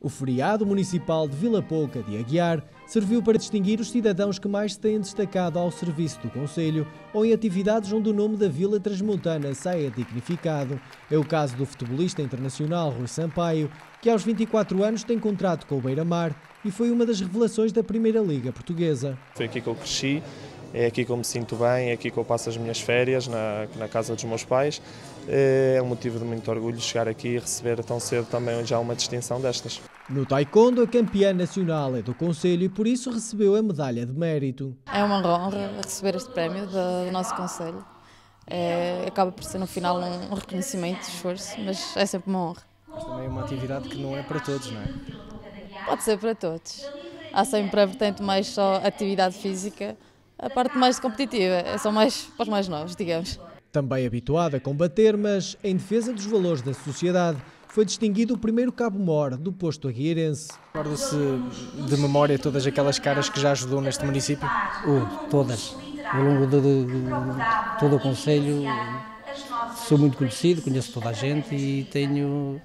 O feriado municipal de Vila Pouca de Aguiar serviu para distinguir os cidadãos que mais se têm destacado ao serviço do Concelho ou em atividades onde o nome da Vila Transmontana saia dignificado. É o caso do futebolista internacional Rui Sampaio, que aos 24 anos tem contrato com o Beira-Mar e foi uma das revelações da Primeira Liga Portuguesa. Foi aqui que eu cresci, é aqui que eu me sinto bem, é aqui que eu passo as minhas férias, na casa dos meus pais. É um motivo de muito orgulho chegar aqui e receber tão cedo também já uma distinção destas. No taekwondo, a campeã nacional é do Concelho e por isso recebeu a medalha de mérito. É uma honra receber este prémio do nosso Concelho. Acaba por ser no final um reconhecimento de esforço, mas é sempre uma honra. Mas também é uma atividade que não é para todos, não é? Pode ser para todos. Há sempre a vertente mais só atividade física. A parte mais competitiva, é só mais para os mais novos, digamos. Também habituado a combater, mas em defesa dos valores da sociedade, foi distinguido o primeiro cabo-mor do posto aguiarense. Recorda-se de memória todas aquelas caras que já ajudou neste município? Todas. Ao longo de todo o Concelho, sou muito conhecido, conheço toda a gente e tenho,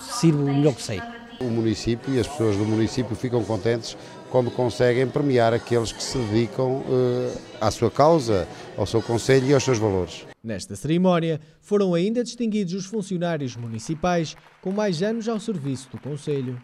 sirvo o melhor que sei. O município e as pessoas do município ficam contentes quando conseguem premiar aqueles que se dedicam à sua causa, ao seu concelho e aos seus valores. Nesta cerimónia foram ainda distinguidos os funcionários municipais com mais anos ao serviço do concelho.